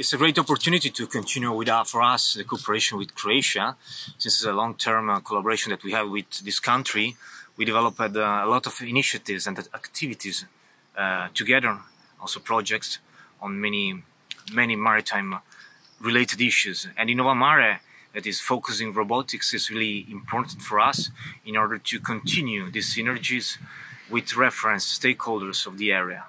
It's a great opportunity to continue with for us the cooperation with Croatia. This is a long-term collaboration that we have with this country. We developed a lot of initiatives and activities together, also projects on many maritime related issues. And InnovaMare, that is focusing robotics, is really important for us in order to continue these synergies with reference stakeholders of the area.